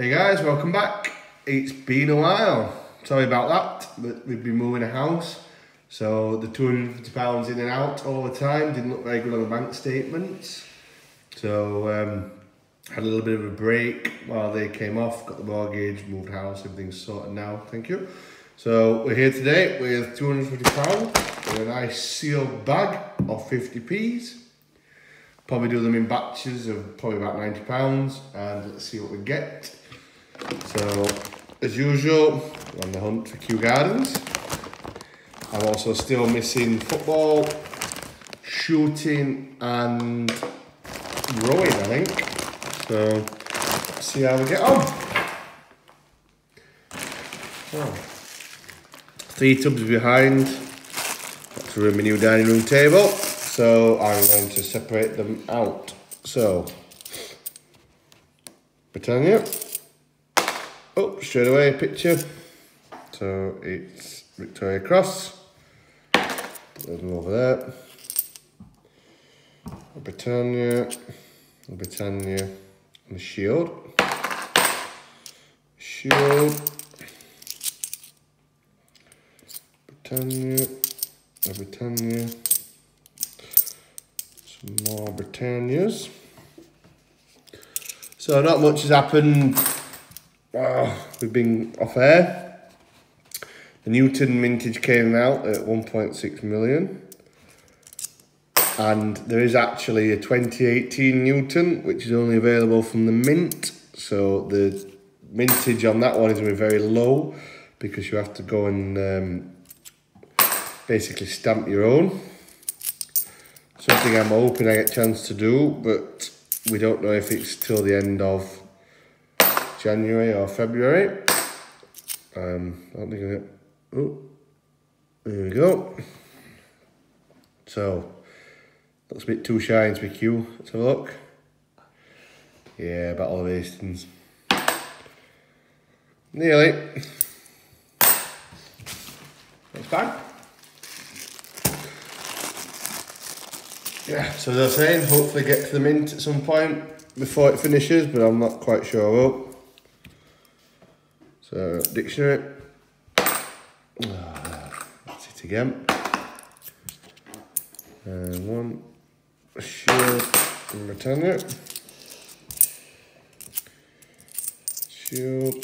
Hey guys, welcome back. It's been a while. Sorry about that, but we've been moving a house. So the £250 in and out all the time didn't look very good on the bank statements. So had a little bit of a break while they came off, got the mortgage, moved house, everything's sorted now, thank you. So we're here today with £250 in a nice sealed bag of 50p's. Probably do them in batches of probably about £90 and let's see what we get. So, as usual, we're on the hunt for Kew Gardens. I'm also still missing football, shooting and rowing, I think. So, let's see how we get on. Oh. Three tubs behind. That's my new dining room table. So I'm going to separate them out. So, Britannia. Oh, straight away picture. So it's Victoria Cross. Put them over there. Britannia, Britannia, and the shield. Shield. Britannia, Britannia. More Britannias. So not much has happened. We've been off air. The Newton mintage came out at 1.6 million. And there is actually a 2018 Newton, which is only available from the mint. So the mintage on that one is going to be very low because you have to go and basically stamp your own. Something I'm hoping I get a chance to do, but we don't know if it's till the end of January or February. I don't think I get... Oh, there we go. So, looks a bit too shiny to be Kew. Let's have a look. Yeah, Battle of Britain. Nearly. That's bad. Yeah, so as I was saying, hopefully get to the mint at some point before it finishes, but I'm not quite sure I will. So, dictionary. That's it again. And one, shield and Britannia. Shield.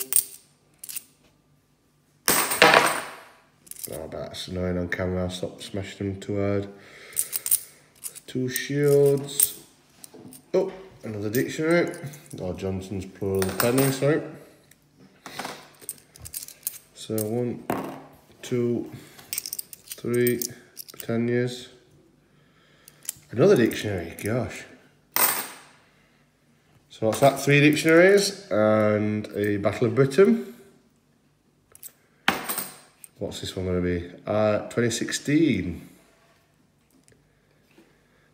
Oh, that's annoying on camera, I'll stop smashing them too hard. Two shields. Oh, another dictionary. Oh, Johnson's plural of penny, sorry. So one, two, three, Britannias. Another dictionary, gosh. So what's that? Three dictionaries and a Battle of Britain. What's this one gonna be? 2016.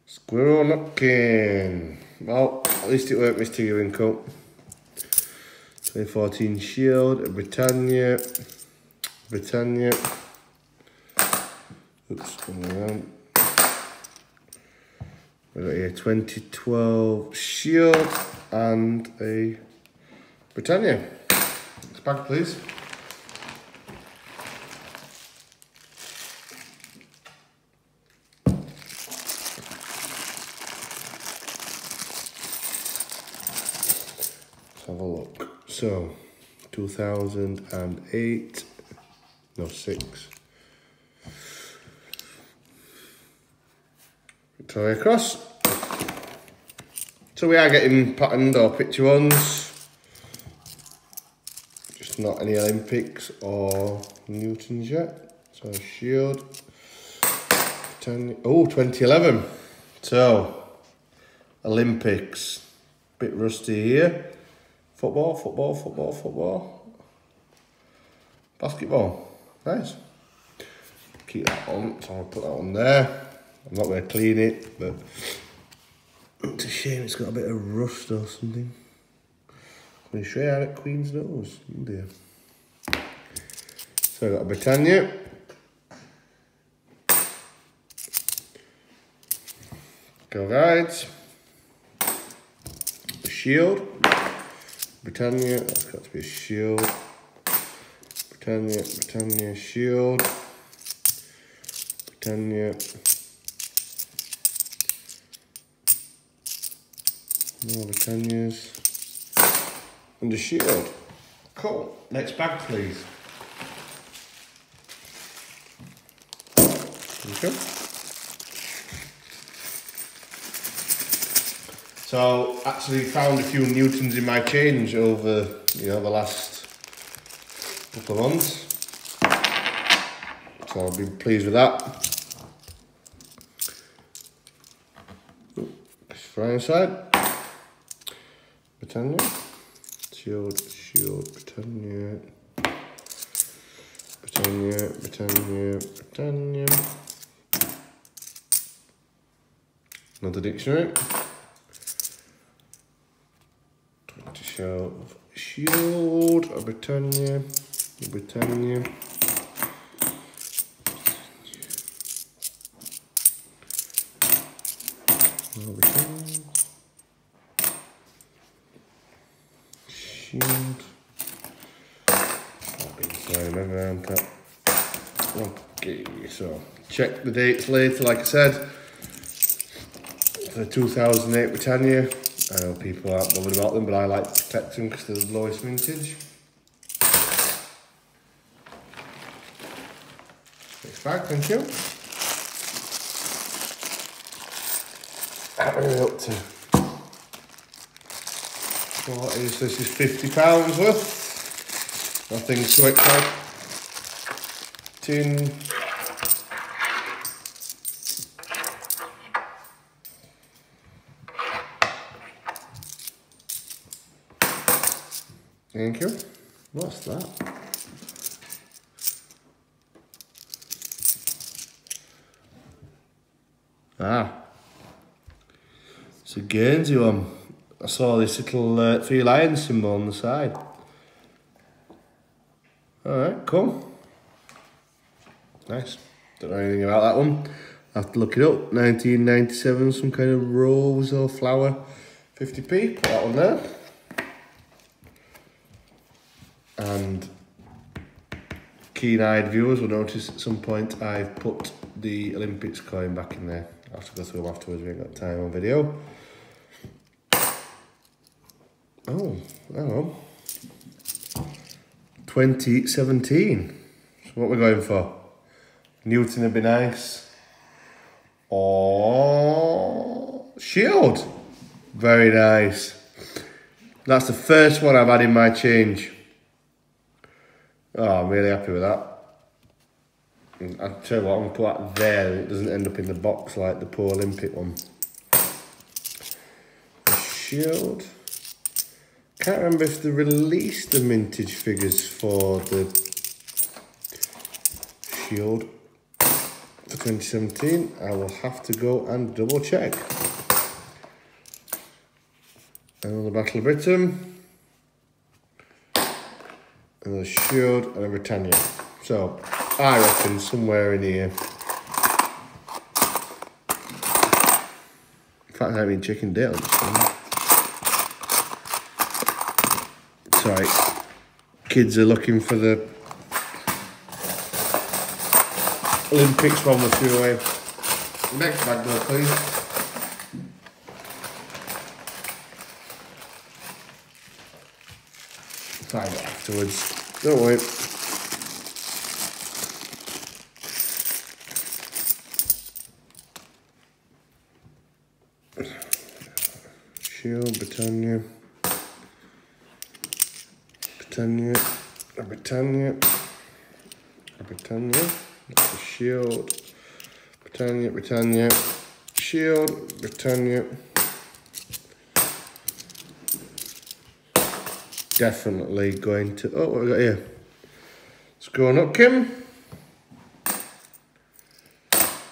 Squirrel napkin. Well, at least it worked, Miss Tiggy-Winkle. 2014 shield, Britannia, Britannia. Oops, come around. We got here 2012 shield and a Britannia. Next bag, please. Have a look. So 2008, no, 6. Victoria Cross. So we are getting patterned or picture ones, just not any Olympics or Newtons yet. So shield. 10, oh, 2011. So Olympics. Bit rusty here. Football, football, football, football. Basketball. Nice. Keep that on, so I'll put that on there. I'm not going to clean it, but it's a shame it's got a bit of rust or something. Coming straight out at Queen's nose. Oh dear. So I've got a Britannia. Go Guides. A shield. Britannia, that's got to be a shield. Britannia, Britannia, shield. Britannia. More Britannias. And a shield. Cool. Next bag, please. Okay. So, actually found a few Newtons in my change over, the last couple of months. So I've been pleased with that. Fry inside. Britannia. Shield, Britannia. Britannia, Britannia, Britannia. Another dictionary. Trying to show shield, a Britannia, Britannia. Shield. I've been flying around that. Okay, so check the dates later, like I said. The 2008 Britannia. I know people aren't bothered about them, but I like to protect them because they're the lowest vintage. Next bag, thank you. We're up to what is this? Is £50 worth. Nothing so exciting. Thank you. What's that? Ah. It's a Guernsey one. I saw this little three lion symbol on the side. Alright, cool. Nice. Don't know anything about that one. I'll have to look it up. 1997, some kind of rose or flower. 50p, put that one there. And keen-eyed viewers will notice at some point I've put the Olympics coin back in there. I'll have to go through them afterwards, we ain't got time on video. Oh, hello. 2017. So what we're going for? Newton would be nice. Or shield. Very nice. That's the first one I've had in my change. Oh, I'm really happy with that. I'll tell you what, I'm going to put that there, it doesn't end up in the box like the poor Olympic one. A shield. Can't remember if they released the mintage figures for the shield for 2017. I will have to go and double check. Another Battle of Britain. Another shield and a Britannia. So, I reckon somewhere in here. In fact, I mean chicken dill. Sorry, kids are looking for the Olympics one we threw away. Next bag, though, please. Find it afterwards, don't worry. Shield, Britannia. Britannia, a Britannia, a Britannia. That's a shield. Britannia, Britannia, shield, Britannia. Definitely going to. Oh, what have we got here? It's going up, Kim.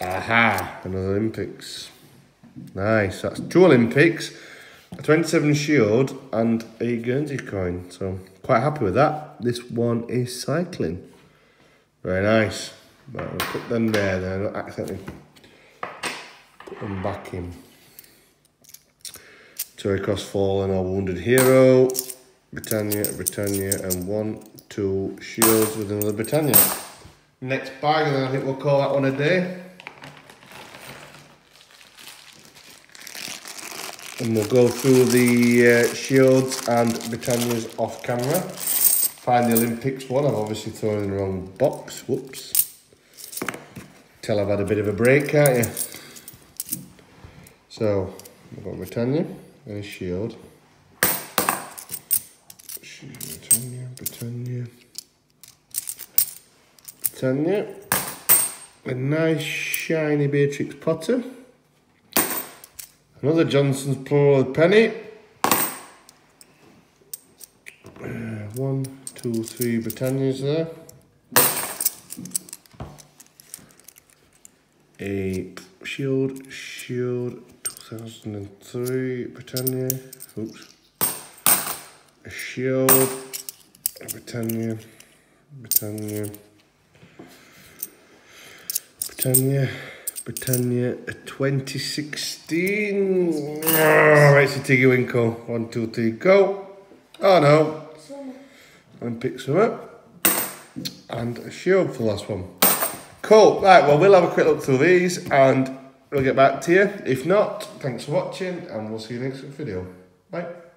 Aha! Another Olympics. Nice. That's two Olympics, a 27 shield, and a Guernsey coin. So quite happy with that. This one is cycling. Very nice. Right, we'll put them there. Then not accidentally put them back in. Victoria Cross fallen or wounded hero. Britannia, and 1, 2 shields with another Britannia. Next bag, and then I think we'll call that one a day. And we'll go through the shields and Britannias off camera. Find the Olympics one. I've obviously thrown in the wrong box. Whoops. Tell I've had a bit of a break, can't you? So, we've got Britannia and a shield. Britannia. A nice shiny Beatrix Potter. Another Johnson's plural penny. 1, 2, 3 Britannias there. A shield, 2003 Britannia. Oops. A shield, a Britannia, a 2016. Oh, it's a Tiggy-Winkle. 1, 2, 3, go. Oh no. And pick some up. And a shield for the last one. Cool. Right, well, we'll have a quick look through these and we'll get back to you. If not, thanks for watching and we'll see you next video. Bye.